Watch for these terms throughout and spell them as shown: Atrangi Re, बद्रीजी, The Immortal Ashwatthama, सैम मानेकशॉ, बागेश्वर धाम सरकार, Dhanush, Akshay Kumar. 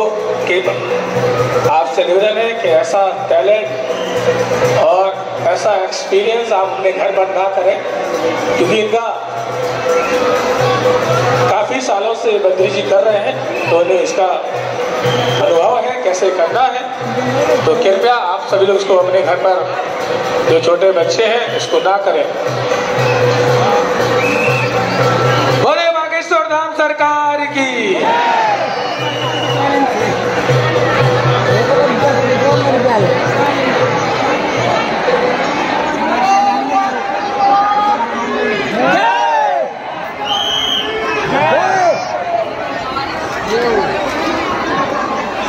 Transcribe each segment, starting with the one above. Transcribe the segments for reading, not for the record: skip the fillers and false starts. इसको आपसे निवेदन है कि ऐसा टैलेंट और ऐसा एक्सपीरियंस आप अपने घर पर ना करें, क्योंकि इनका काफ़ी सालों से बद्रीजी कर रहे हैं तो उन्हें इसका अनुभव है कैसे करना है। तो कृपया आप सभी लोग इसको अपने घर पर, जो छोटे बच्चे हैं, इसको ना करें। बोले बागेश्वर धाम सरकार की।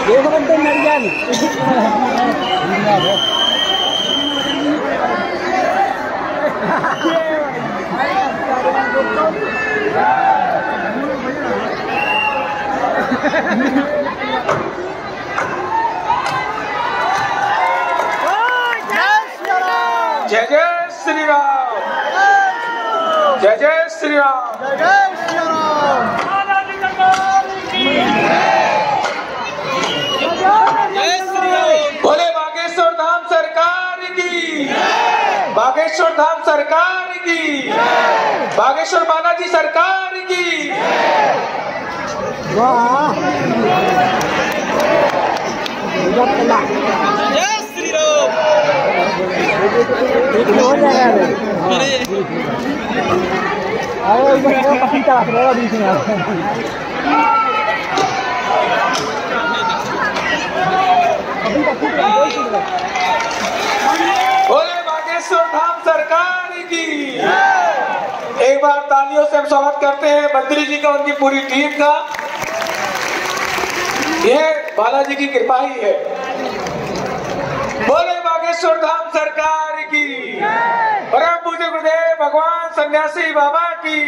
देखो बंदर मर जानी। जय जय श्री राम, जय जय श्री राम, जय जय श्री राम। बोले बागेश्वर धाम सरकार की, बागेश्वर धाम सरकार की, बागेश्वर बालाजी सरकार की। जय श्री राम। बोले बागेश्वर धाम सरकार की। एक बार तालियों से हम स्वागत करते हैं बद्री जी का, उनकी पूरी टीम का। यह बालाजी की कृपा ही है। बोले बागेश्वर धाम सरकार की, परम पूज्य गुरुदेव भगवान सन्यासी बाबा की।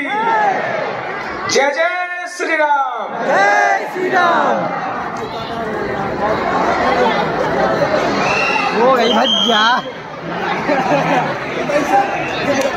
जय जय श्री राम, जय श्री राम। वो गई भज्जा।